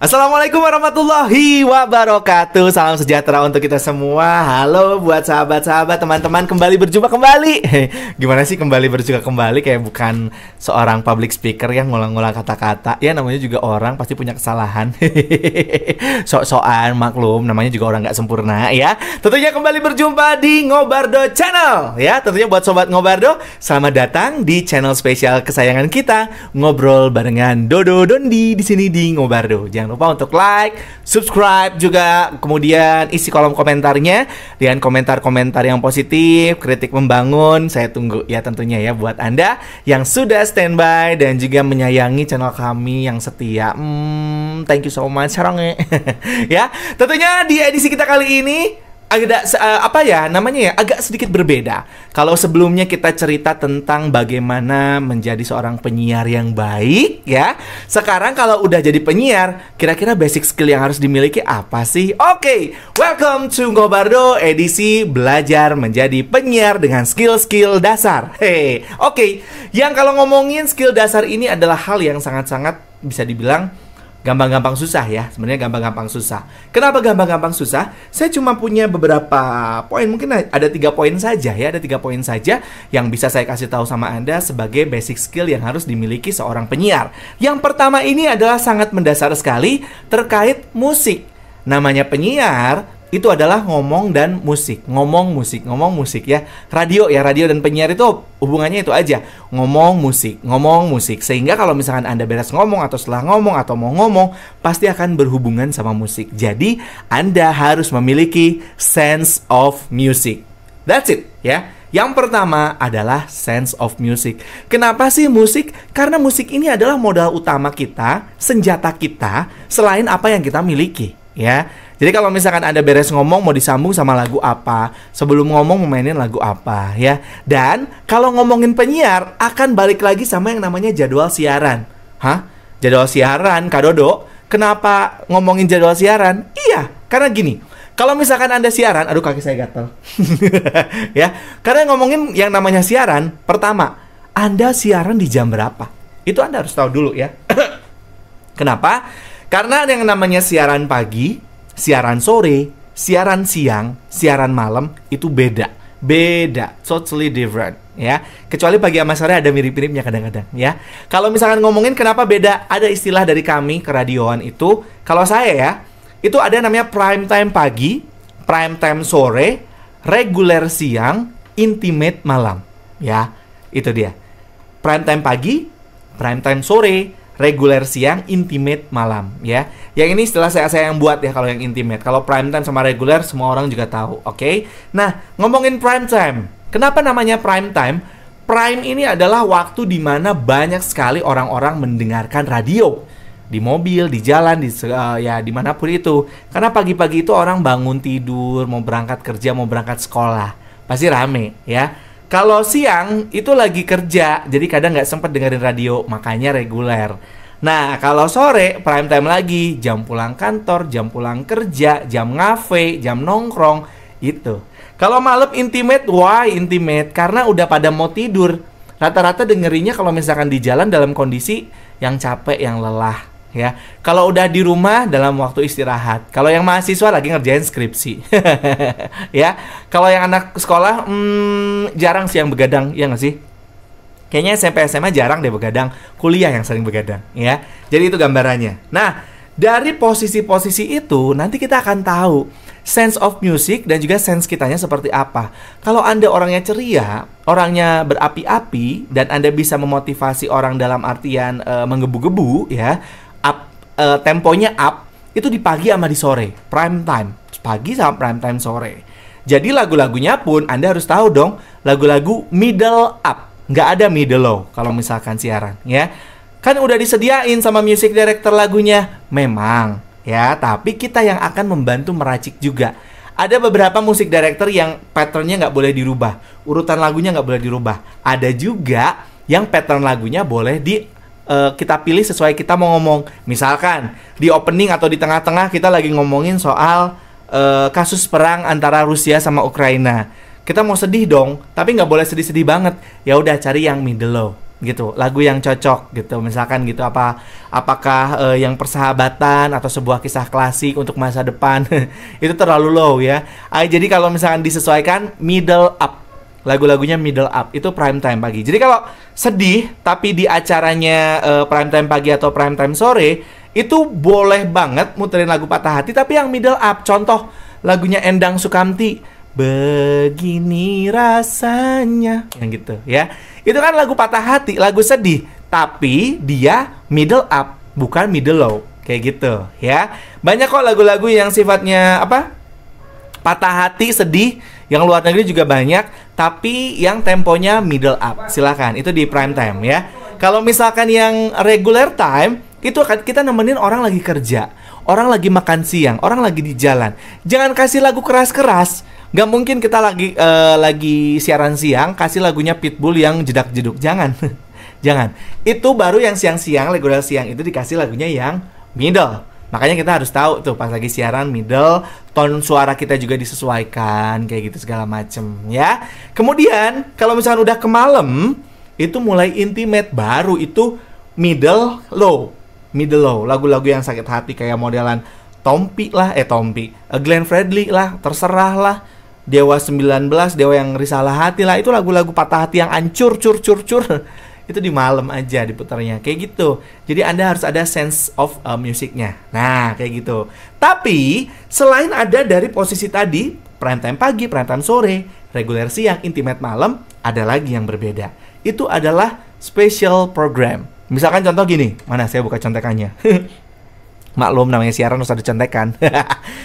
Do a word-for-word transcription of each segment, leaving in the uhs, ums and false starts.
Assalamualaikum warahmatullahi wabarakatuh. Salam sejahtera untuk kita semua. Halo buat sahabat-sahabat, teman-teman, kembali berjumpa kembali. Gimana sih kembali berjumpa kembali? Kayak bukan seorang public speaker yang ngulang-ngulang kata-kata. Ya namanya juga orang pasti punya kesalahan. Sok-sokan maklum, namanya juga orang nggak sempurna ya. Tentunya kembali berjumpa di Ngobardo Channel ya. Tentunya buat sobat Ngobardo, selamat datang di channel spesial kesayangan kita, ngobrol barengan Dodo Dondi di sini di Ngobardo. Jangan lupa untuk like, subscribe juga, kemudian isi kolom komentarnya dengan komentar-komentar yang positif, kritik membangun. Saya tunggu ya tentunya ya buat Anda yang sudah standby dan juga menyayangi channel kami yang setia. Hmm, thank you so much, saronge. Ya, tentunya di edisi kita kali ini agak uh, apa ya namanya ya agak sedikit berbeda. Kalau sebelumnya kita cerita tentang bagaimana menjadi seorang penyiar yang baik ya. Sekarang kalau udah jadi penyiar, kira-kira basic skill yang harus dimiliki apa sih? Oke, okay. Welcome to Ngobardo edisi belajar menjadi penyiar dengan skill-skill dasar. Hey, oke. Okay. Yang kalau ngomongin skill dasar ini adalah hal yang sangat-sangat bisa dibilang gampang-gampang susah ya, sebenarnya gampang-gampang susah. Kenapa gampang-gampang susah? Saya cuma punya beberapa poin, mungkin ada tiga poin saja ya, ada tiga poin saja yang bisa saya kasih tahu sama Anda sebagai basic skill yang harus dimiliki seorang penyiar. Yang pertama ini adalah sangat mendasar sekali terkait musik. Namanya penyiar itu adalah ngomong dan musik, ngomong musik, ngomong musik ya. Radio ya, radio dan penyiar itu hubungannya itu aja, ngomong musik, ngomong musik. Sehingga kalau misalkan Anda beres ngomong atau setelah ngomong atau mau ngomong, pasti akan berhubungan sama musik. Jadi Anda harus memiliki sense of music. That's it ya. Yang pertama adalah sense of music. Kenapa sih musik? Karena musik ini adalah modal utama kita, senjata kita, selain apa yang kita miliki ya. Jadi kalau misalkan Anda beres ngomong mau disambung sama lagu apa, sebelum ngomong memainin lagu apa ya. Dan kalau ngomongin penyiar akan balik lagi sama yang namanya jadwal siaran. Hah? Jadwal siaran, Kak Dodo? Kenapa ngomongin jadwal siaran? Iya, karena gini. Kalau misalkan Anda siaran, aduh kaki saya gatel. Ya, karena ngomongin yang namanya siaran, pertama, Anda siaran di jam berapa? Itu Anda harus tahu dulu ya. Kenapa? Karena yang namanya siaran pagi, siaran sore, siaran siang, siaran malam itu beda, beda, totally different ya. Kecuali pagi sama sore ada mirip-miripnya kadang-kadang ya. Kalau misalkan ngomongin kenapa beda, ada istilah dari kami keradioan itu, kalau saya ya, itu ada namanya prime time pagi, prime time sore, reguler siang, intimate malam ya. Itu dia. Prime time pagi, prime time sore, reguler siang, intimate malam ya. Yang ini istilah saya saya yang buat ya kalau yang intimate. Kalau prime time sama reguler semua orang juga tahu, oke? Okay? Nah, ngomongin prime time. Kenapa namanya prime time? Prime ini adalah waktu di mana banyak sekali orang-orang mendengarkan radio. Di mobil, di jalan, di uh, ya dimanapun itu. Karena pagi-pagi itu orang bangun tidur, mau berangkat kerja, mau berangkat sekolah. Pasti rame ya. Kalau siang itu lagi kerja, jadi kadang nggak sempat dengerin radio, makanya reguler. Nah, kalau sore prime time lagi, jam pulang kantor, jam pulang kerja, jam ngafe, jam nongkrong, itu. Kalau malam intimate, why intimate? Karena udah pada mau tidur. Rata-rata dengerinnya kalau misalkan di jalan dalam kondisi yang capek, yang lelah. Ya, kalau udah di rumah dalam waktu istirahat. Kalau yang mahasiswa lagi ngerjain skripsi, ya. Kalau yang anak sekolah hmm, jarang sih yang begadang, ya nggak sih? Kayaknya S M P S M A jarang deh begadang. Kuliah yang sering begadang, ya. Jadi itu gambarannya. Nah, dari posisi-posisi itu nanti kita akan tahu sense of music dan juga sense kitanya seperti apa. Kalau Anda orangnya ceria, orangnya berapi-api, dan Anda bisa memotivasi orang dalam artian uh, menggebu-gebu, ya. Up, uh, temponya up, itu di pagi sama di sore, prime time, pagi sama prime time sore. Jadi lagu-lagunya pun Anda harus tahu dong, lagu-lagu middle up, nggak ada middle low kalau misalkan siaran ya. Kan udah disediain sama music director lagunya, memang ya, tapi kita yang akan membantu meracik juga. Ada beberapa musik director yang patternnya nggak boleh dirubah, urutan lagunya nggak boleh dirubah. Ada juga yang pattern lagunya boleh di uh, kita pilih sesuai kita mau ngomong. Misalkan di opening atau di tengah-tengah kita lagi ngomongin soal uh, kasus perang antara Rusia sama Ukraina. Kita mau sedih dong, tapi nggak boleh sedih-sedih banget. Ya udah cari yang middle low gitu, lagu yang cocok gitu, misalkan gitu. Apa apakah e, yang persahabatan atau sebuah kisah klasik untuk masa depan itu terlalu low ya. Ah, jadi kalau misalkan disesuaikan middle up, lagu-lagunya middle up itu prime time pagi. Jadi kalau sedih tapi di acaranya e, prime time pagi atau prime time sore, itu boleh banget muterin lagu patah hati tapi yang middle up. Contoh lagunya Endang Sukamti, begini rasanya, yang gitu ya. Itu kan lagu patah hati, lagu sedih, tapi dia middle up, bukan middle low, kayak gitu ya. Banyak kok lagu-lagu yang sifatnya apa, patah hati, sedih, yang luar negeri juga banyak, tapi yang temponya middle up. Silahkan, itu di prime time ya. Kalau misalkan yang regular time, itu akan kita nemenin orang lagi kerja, orang lagi makan siang, orang lagi di jalan. Jangan kasih lagu keras-keras. Gak mungkin kita lagi uh, lagi siaran siang kasih lagunya Pitbull yang jedak-jeduk. Jangan. Jangan. Itu baru yang siang-siang, regular siang itu dikasih lagunya yang middle. Makanya kita harus tahu tuh pas lagi siaran middle, tone suara kita juga disesuaikan kayak gitu segala macem ya. Kemudian kalau misalkan udah ke malam, itu mulai intimate, baru itu middle low. Middle low, lagu-lagu yang sakit hati kayak modelan Tompi lah, eh Tompi, Glenn Fredly lah, terserah lah, Dewa sembilan belas, Dewa yang risalah hati lah. Itu lagu-lagu patah hati yang ancur, cur, cur, cur. Itu di malam aja diputarnya, kayak gitu. Jadi Anda harus ada sense of uh, musiknya. Nah, kayak gitu. Tapi, selain ada dari posisi tadi, prime time pagi, prime time sore, reguler siang, intimate malam, ada lagi yang berbeda. Itu adalah special program. Misalkan contoh gini, mana saya buka contekannya. Maklum namanya siaran harus ada contekan.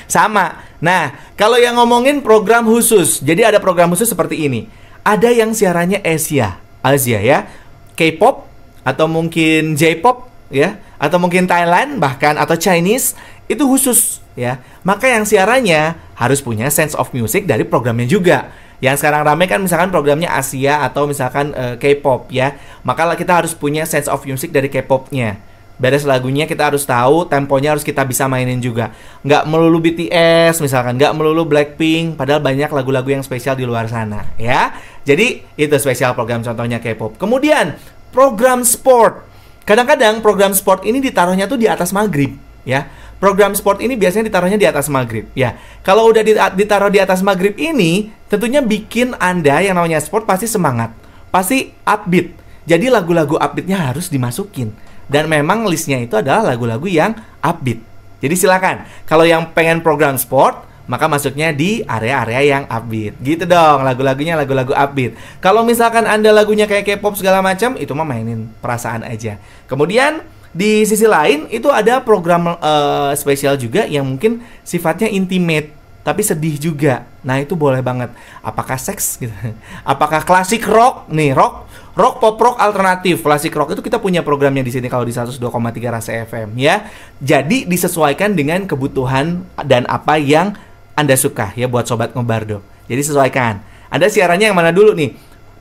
Sama. Nah, kalau yang ngomongin program khusus, jadi ada program khusus seperti ini. Ada yang siarannya Asia, Asia ya, K-pop atau mungkin J-pop ya, atau mungkin Thailand bahkan atau Chinese, itu khusus ya. Maka yang siarannya harus punya sense of music dari programnya juga. Yang sekarang rame kan misalkan programnya Asia atau misalkan uh, K-pop ya. Maka kita harus punya sense of music dari K-popnya. Beres lagunya kita harus tahu, temponya harus kita bisa mainin juga. Nggak melulu B T S misalkan, nggak melulu BLACKPINK, padahal banyak lagu-lagu yang spesial di luar sana ya. Jadi itu spesial program contohnya K-pop. Kemudian program sport. Kadang-kadang program sport ini ditaruhnya tuh di atas maghrib ya. Program sport ini biasanya ditaruhnya di atas maghrib ya. Kalau udah ditaruh di atas maghrib ini, tentunya bikin Anda yang namanya sport pasti semangat, pasti upbeat. Jadi lagu-lagu upbeatnya harus dimasukin. Dan memang listnya itu adalah lagu-lagu yang upbeat. Jadi silakan, kalau yang pengen program sport, maka masuknya di area-area yang upbeat. Gitu dong, lagu-lagunya lagu-lagu upbeat. Kalau misalkan Anda lagunya kayak K-pop segala macam, itu mah mainin perasaan aja. Kemudian di sisi lain itu ada program uh, spesial juga yang mungkin sifatnya intimate tapi sedih juga. Nah, itu boleh banget. Apakah seks gitu? Apakah klasik rock? Nih, rock, rock pop rock alternatif. Klasik rock itu kita punya programnya di sini kalau di seratus dua koma tiga Rasa F M ya. Jadi disesuaikan dengan kebutuhan dan apa yang Anda suka ya buat sobat Ngobardo. Jadi sesuaikan. Anda siarannya yang mana dulu nih?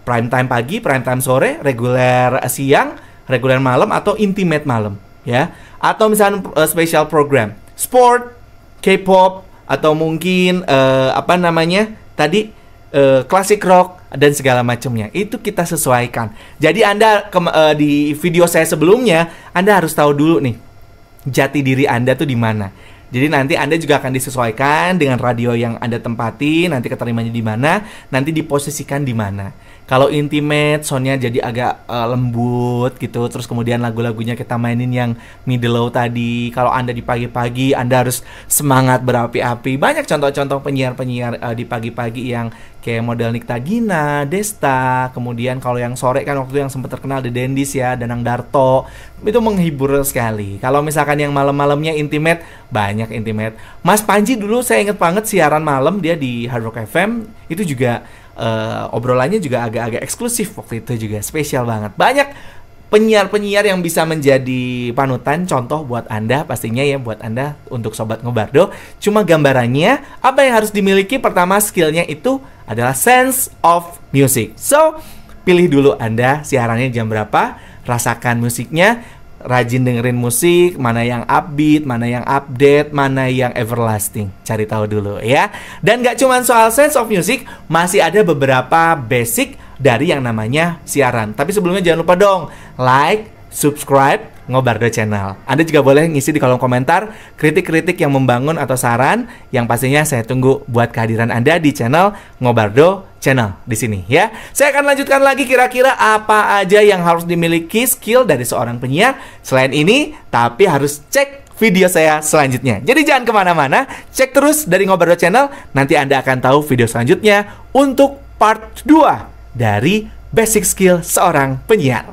Prime time pagi, prime time sore, reguler siang, reguler malam atau intimate malam ya. Atau misalnya uh, special program, sport, K-pop, atau mungkin uh, apa namanya tadi uh, classic rock dan segala macamnya. Itu kita sesuaikan. Jadi Anda ke, uh, di video saya sebelumnya, Anda harus tahu dulu nih jati diri Anda tuh di mana. Jadi nanti Anda juga akan disesuaikan dengan radio yang Anda tempati, nanti keterimanya di mana, nanti diposisikan di mana. Kalau intimate, soundnya jadi agak uh, lembut gitu. Terus kemudian lagu-lagunya kita mainin yang middle low tadi. Kalau Anda di pagi-pagi, Anda harus semangat berapi-api. Banyak contoh-contoh penyiar-penyiar uh, di pagi-pagi yang kayak model Niktagina, Desta. Kemudian kalau yang sore kan waktu yang sempat terkenal The Dendis ya, Danang Darto. Itu menghibur sekali. Kalau misalkan yang malam-malamnya intimate, banyak intimate. Mas Panji dulu saya inget banget siaran malam dia di Hard Rock F M. Itu juga Uh, obrolannya juga agak-agak eksklusif waktu itu, juga spesial banget. Banyak penyiar-penyiar yang bisa menjadi panutan, contoh buat Anda pastinya ya, buat Anda untuk Sobat Ngobardo. Cuma gambarannya, apa yang harus dimiliki? Pertama, skillnya itu adalah sense of music. So, pilih dulu Anda siarannya jam berapa, rasakan musiknya, rajin dengerin musik, mana yang upbeat, mana yang update, mana yang everlasting. Cari tahu dulu ya. Dan gak cuman soal sense of music, masih ada beberapa basic dari yang namanya siaran. Tapi sebelumnya jangan lupa dong, like, subscribe Ngobardo Channel. Anda juga boleh ngisi di kolom komentar kritik-kritik yang membangun atau saran, yang pastinya saya tunggu buat kehadiran Anda di channel Ngobardo Channel di sini ya. Saya akan lanjutkan lagi kira-kira apa aja yang harus dimiliki skill dari seorang penyiar selain ini, tapi harus cek video saya selanjutnya. Jadi jangan kemana-mana, cek terus dari Ngobardo Channel, nanti Anda akan tahu video selanjutnya untuk part dua dari basic skill seorang penyiar.